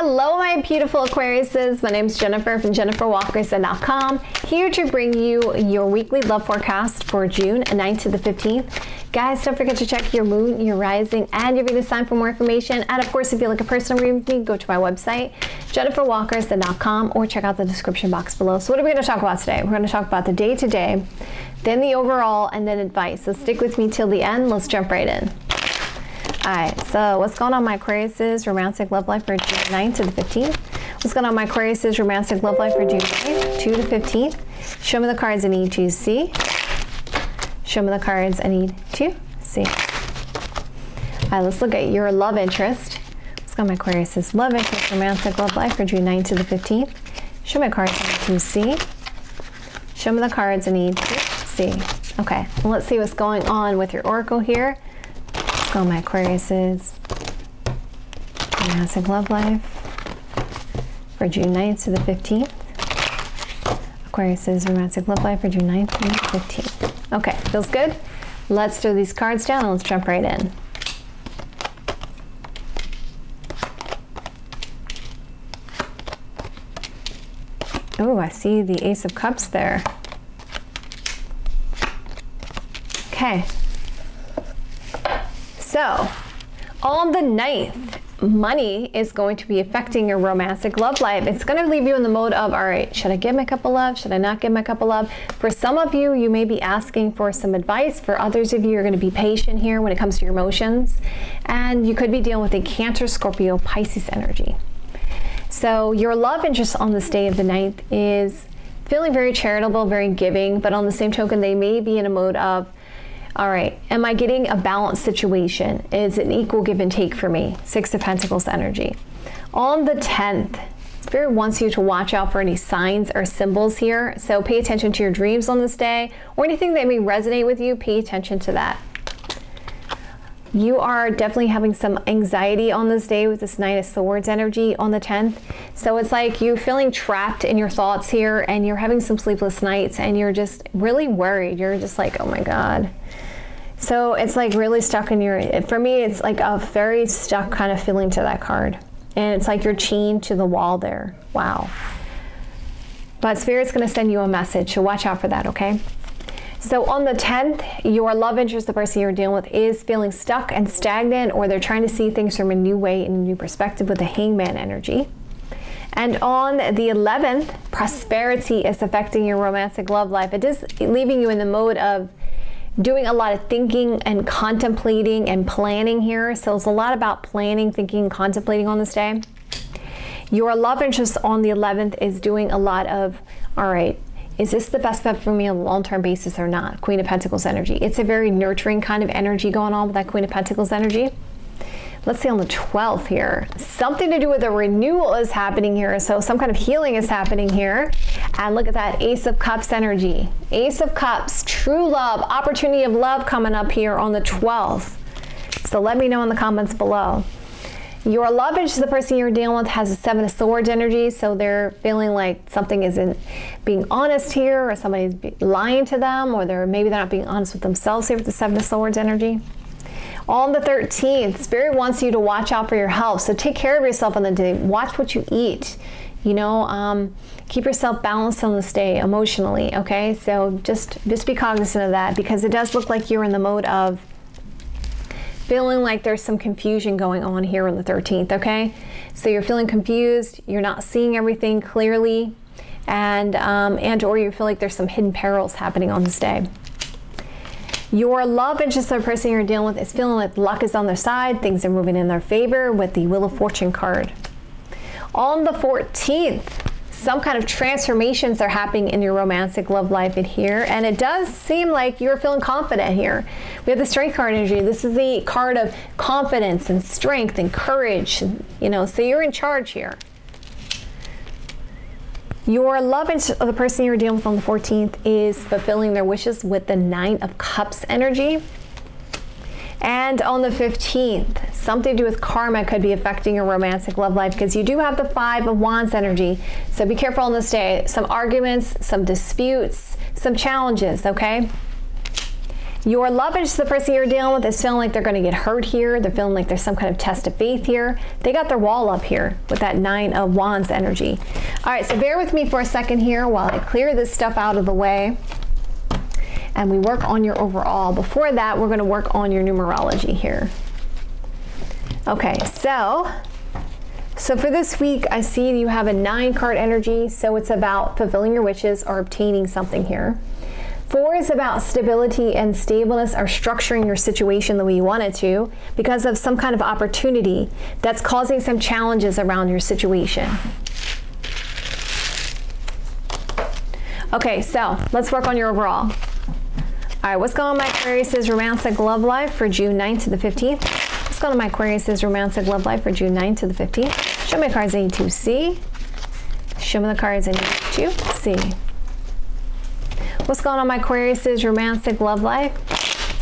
Hello, my beautiful Aquariuses. My name is Jennifer from JenniferWalkerson.com, here to bring you your weekly love forecast for June 9th to the 15th. Guys, don't forget to check your moon, your rising, and your Venus sign for more information. And of course, if you'd like a personal reading, you can go to my website, JenniferWalkerson.com, or check out the description box below. So what are we going to talk about today? We're going to talk about the day-to-day, then the overall, and then advice. So stick with me till the end. Let's jump right in. Alright, so what's going on, my Aquariuses? Romantic love life for June 9th to the 15th. What's going on, my Aquariuses? Romantic love life for June 9th to the 15th. Show me the cards I need to see. Show me the cards I need to see. Alright, let's look at your love interest. What's going on, my Aquariuses? Love interest, romantic love life for June 9th to the 15th. Show me the cards I need to see. Show me the cards I need to see. Okay, well, let's see what's going on with your oracle here. So my Aquariuses, romantic love life for June 9th to the 15th. Aquariuses, romantic love life for June 9th to the 15th. Okay, feels good? Let's throw these cards down and let's jump right in. Oh, I see the Ace of Cups there. Okay. So, on the 9th, money is going to be affecting your romantic love life. It's going to leave you in the mode of, all right, should I give my cup of love? Should I not give my cup of love? For some of you, you may be asking for some advice. For others of you, you're going to be patient here when it comes to your emotions. And you could be dealing with a Cancer, Scorpio, Pisces energy. So, your love interest on this day of the 9th is feeling very charitable, very giving. But on the same token, they may be in a mode of, all right, am I getting a balanced situation? Is it an equal give and take for me? Six of Pentacles energy. On the 10th, Spirit wants you to watch out for any signs or symbols here. So pay attention to your dreams on this day or anything that may resonate with you. Pay attention to that. You are definitely having some anxiety on this day with this Knight of Swords energy on the 10th. So it's like you're feeling trapped in your thoughts here and you're having some sleepless nights and you're just really worried. You're just like, oh my God. So it's like really stuck in your, for me, it's like a very stuck kind of feeling to that card. And it's like you're chained to the wall there. Wow. But Spirit's going to send you a message, so watch out for that, okay? So on the 10th, your love interest, the person you're dealing with, is feeling stuck and stagnant, or they're trying to see things from a new way and a new perspective with the Hangman energy. And on the 11th, prosperity is affecting your romantic love life. It is leaving you in the mode of doing a lot of thinking and contemplating and planning here. So it's a lot about planning, thinking, contemplating on this day. Your love interest on the 11th is doing a lot of, all right, is this the best bet for me on a long-term basis or not? Queen of Pentacles energy. It's a very nurturing kind of energy going on with that Queen of Pentacles energy. Let's see on the 12th here. Something to do with a renewal is happening here. So some kind of healing is happening here. And look at that Ace of Cups energy. Ace of Cups, true love, opportunity of love coming up here on the 12th. So let me know in the comments below. Your love interest, the person you're dealing with, has a Seven of Swords energy, so they're feeling like something isn't being honest here, or somebody's lying to them, or maybe they're not being honest with themselves here with the Seven of Swords energy. On the 13th, Spirit wants you to watch out for your health, so take care of yourself on the day. Watch what you eat. You know, keep yourself balanced on this day emotionally, okay? So just be cognizant of that, because it does look like you're in the mode of feeling like there's some confusion going on here on the 13th, okay? So you're feeling confused, you're not seeing everything clearly, and or you feel like there's some hidden perils happening on this day. Your love interest, the person you're dealing with, is feeling like luck is on their side, things are moving in their favor with the Wheel of Fortune card. On the 14th, some kind of transformations are happening in your romantic love life in here, and it does seem like you're feeling confident here. We have the Strength card energy. This is the card of confidence and strength and courage, you know, so you're in charge here. Your love interest, the person you're dealing with on the 14th, is fulfilling their wishes with the Nine of Cups energy. And on the 15th, something to do with karma could be affecting your romantic love life, because you do have the Five of Wands energy. So be careful on this day. Some arguments, some disputes, some challenges, okay? Your love is the person you're dealing with is feeling like they're going to get hurt here. They're feeling like there's some kind of test of faith here. They got their wall up here with that 9 of Wands energy. All right, so bear with me for a second here while I clear this stuff out of the way and we work on your overall. Before that, we're going to work on your numerology here. Okay, so for this week, I see you have a 9 card energy, so it's about fulfilling your wishes or obtaining something here. 4 is about stability and stableness or structuring your situation the way you want it to because of some kind of opportunity that's causing some challenges around your situation. Okay, so let's work on your overall. All right, what's going on my Aquarius' romantic love life for June 9th to the 15th? What's going on my Aquarius' romantic love life for June 9th to the 15th? Show me the cards I need to see. Show me the cards I need to see. What's going on my Aquarius' romantic love life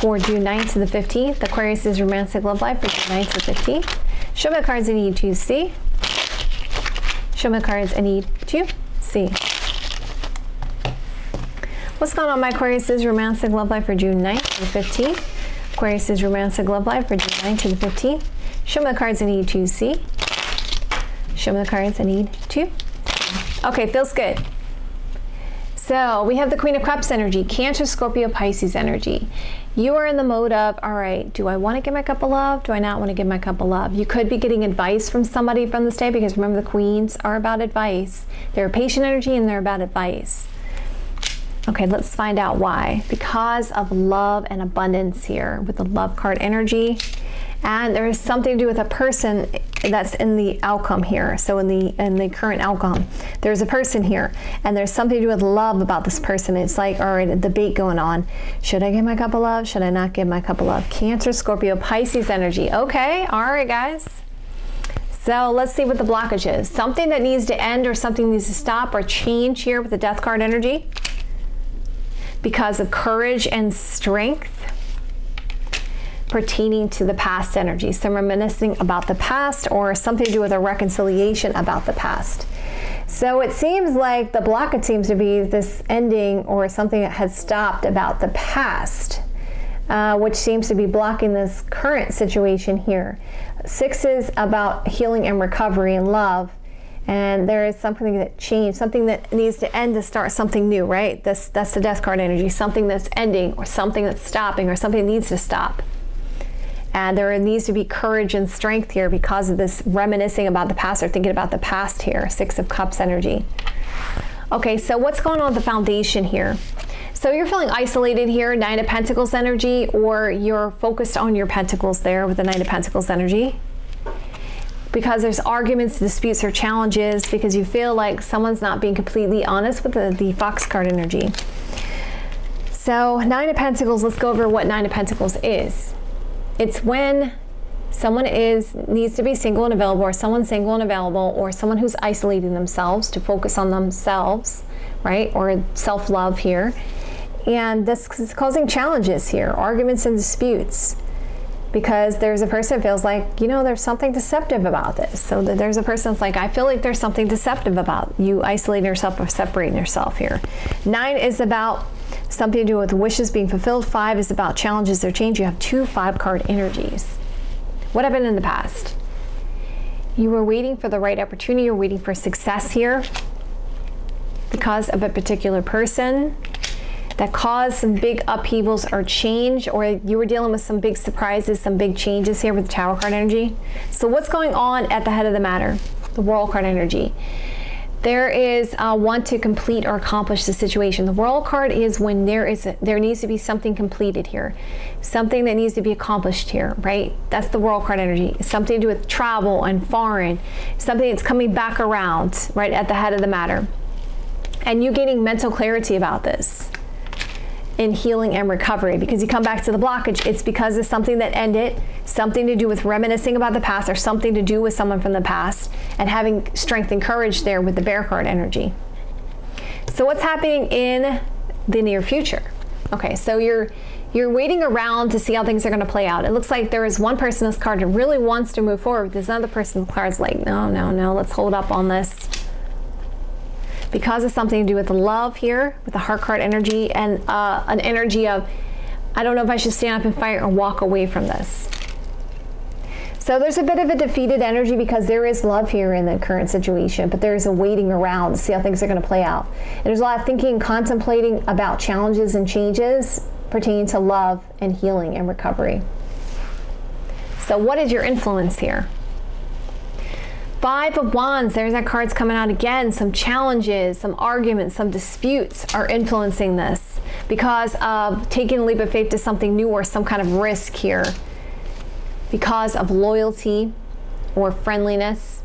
for June 9th to the 15th? Aquarius' romantic love life for June 9th to the 15th. Show me the cards I need to see. Show me the cards I need to see. What's going on my Aquarius' romantic love life for June 9th to the 15th? Aquarius' romantic love life for June 9th to the 15th. Show me the cards I need to see. Show me the cards I need to see. Okay, feels good. So we have the Queen of Cups energy, Cancer, Scorpio, Pisces energy. You are in the mode of, all right, do I want to give my cup of love? Do I not want to give my cup of love? You could be getting advice from somebody from this day because remember the queens are about advice. They're patient energy and they're about advice. Okay, let's find out why. Because of love and abundance here with the love card energy. And there is something to do with a person that's in the outcome here. So in the current outcome, there's a person here and there's something to do with love about this person. It's like, all right, a debate going on. Should I give my cup of love? Should I not give my cup of love? Cancer, Scorpio, Pisces energy. Okay. All right, guys. So let's see what the blockage is. Something that needs to end or something needs to stop or change here with the Death card energy because of courage and strength. Pertaining to the past energy. Some reminiscing about the past or something to do with a reconciliation about the past. So it seems like the blockage seems to be this ending or something that has stopped about the past, which seems to be blocking this current situation here. 6 is about healing and recovery and love. And there is something that changed, something that needs to end to start something new, right? That's the Death card energy, something that's ending or something that's stopping or something that needs to stop. And there needs to be courage and strength here because of this reminiscing about the past or thinking about the past here. 6 of Cups energy. Okay, so what's going on with the foundation here? So you're feeling isolated here, 9 of Pentacles energy, or you're focused on your Pentacles there with the 9 of Pentacles energy. Because there's arguments, disputes, or challenges because you feel like someone's not being completely honest with the Fox card energy. So 9 of Pentacles, let's go over what 9 of Pentacles is. It's when someone needs to be single and available, or someone single and available, or someone who's isolating themselves to focus on themselves, right? Or self-love here. And this is causing challenges here, arguments and disputes. Because there's a person who feels like, you know, there's something deceptive about this. So there's a person that's like, I feel like there's something deceptive about you isolating yourself or separating yourself here. 9 is about something to do with wishes being fulfilled. 5 is about challenges or change. You have 2 5-card energies. What happened in the past? You were waiting for the right opportunity. You're waiting for success here because of a particular person that caused some big upheavals or change, or you were dealing with some big surprises, some big changes here with the Tower card energy. So what's going on at the head of the matter? The World card energy. There is want to complete or accomplish the situation. The World card is when there needs to be something completed here. Something that needs to be accomplished here, right? That's the World card energy. Something to do with travel and foreign. Something that's coming back around, right, at the head of the matter. And you getting mental clarity about this in healing and recovery because you come back to the blockage. It's because of something that ended, something to do with reminiscing about the past or something to do with someone from the past and having strength and courage there with the Bear card energy. So what's happening in the near future? Okay, so you're waiting around to see how things are going to play out. It looks like there is one person in this card who really wants to move forward. There's another person in the card's like, no, no, no, let's hold up on this. Because of something to do with love here, with the Heart card energy and an energy of I don't know if I should stand up and fight or walk away from this. So there's a bit of a defeated energy because there is love here in the current situation, but there is a waiting around to see how things are going to play out. And there's a lot of thinking and contemplating about challenges and changes pertaining to love and healing and recovery. So what is your influence here? Five of Wands, there's that card's coming out again. Some challenges, some arguments, some disputes are influencing this because of taking a leap of faith to something new or some kind of risk here. Because of loyalty or friendliness.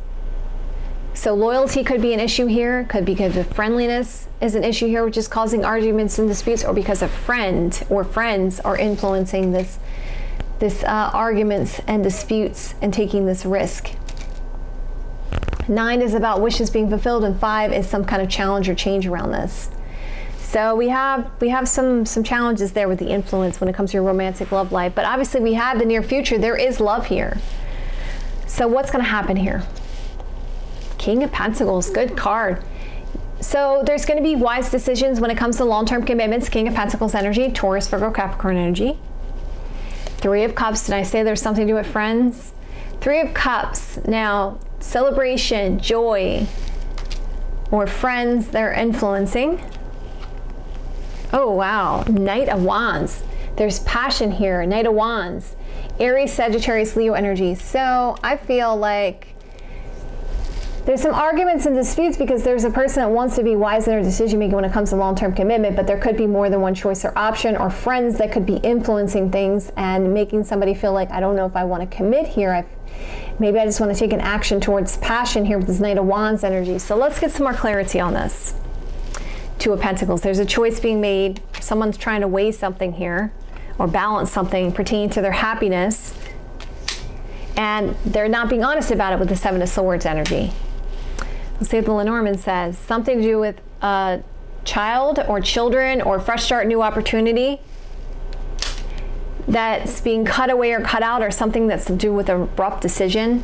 So loyalty could be an issue here, could be because of friendliness is an issue here, which is causing arguments and disputes, or because a friend or friends are influencing this arguments and disputes and taking this risk. 9 is about wishes being fulfilled, and 5 is some kind of challenge or change around this. So we have some challenges there with the influence when it comes to your romantic love life, but obviously we have the near future. There is love here. So what's going to happen here? King of Pentacles, good card. So there's going to be wise decisions when it comes to long-term commitments. King of Pentacles energy, Taurus, Virgo, Capricorn energy. 3 of Cups, did I say there's something to do with friends? 3 of Cups, now celebration, joy, or friends they're influencing. Oh wow, Knight of Wands. There's passion here, Knight of Wands. Aries, Sagittarius, Leo energy. So I feel like there's some arguments and disputes because there's a person that wants to be wise in their decision making when it comes to long-term commitment, but there could be more than one choice or option, or friends that could be influencing things and making somebody feel like, I don't know if I want to commit here. Maybe I just want to take an action towards passion here with this Knight of Wands energy. So let's get some more clarity on this. Two of Pentacles, there's a choice being made. Someone's trying to weigh something here or balance something pertaining to their happiness, and they're not being honest about it with the Seven of Swords energy. Let's see what the Lenormand says. Something to do with a child or children or fresh start, new opportunity that's being cut away or cut out, or something that's to do with an abrupt decision,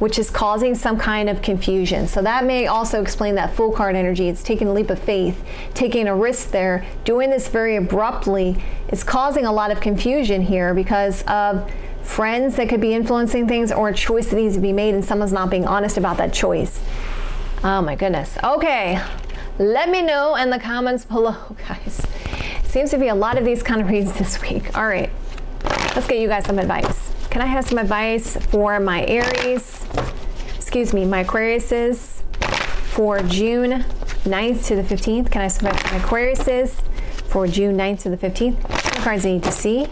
which is causing some kind of confusion. So that may also explain that Fool card energy. It's taking a leap of faith, taking a risk there, doing this very abruptly. It's causing a lot of confusion here because of friends that could be influencing things, or a choice that needs to be made and someone's not being honest about that choice. Oh my goodness. Okay, let me know in the comments below, guys. Seems to be a lot of these kind of reads this week. All right, let's get you guys some advice. Can I have some advice for my Aries, my Aquariuses for June 9th to the 15th? Can I have some advice for my Aquariuses for June 9th to the 15th? Show me the cards I need to see.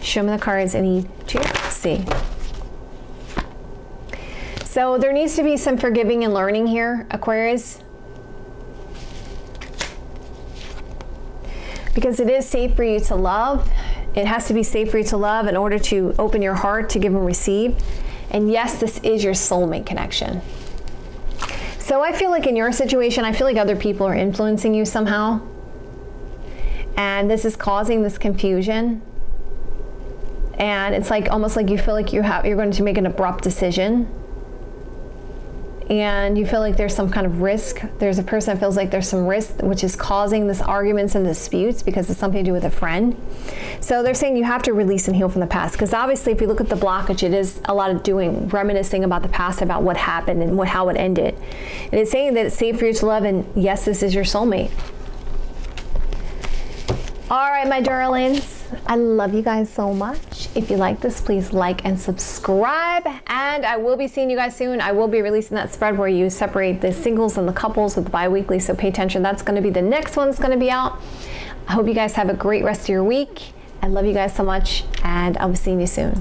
Show me the cards I need to see. So there needs to be some forgiving and learning here, Aquarius, because it is safe for you to love. It has to be safe for you to love in order to open your heart to give and receive. And yes, this is your soulmate connection. So I feel like in your situation, I feel like other people are influencing you somehow, and this is causing this confusion. And it's like almost like you feel like you're going to make an abrupt decision, and you feel like there's some kind of risk. There's a person that feels like there's some risk, which is causing this arguments and disputes because it's something to do with a friend. So they're saying you have to release and heal from the past, because obviously if you look at the blockage, it is a lot of reminiscing about the past, about what happened and how it ended. And it's saying that it's safe for you to love, and yes, this is your soulmate. All right, my darlings, I love you guys so much. If you like this, please like and subscribe, and I will be seeing you guys soon. I will be releasing that spread where you separate the singles and the couples with the bi-weekly, so pay attention. That's going to be the next one that's going to be out. I hope you guys have a great rest of your week. I love you guys so much, and I'll be seeing you soon.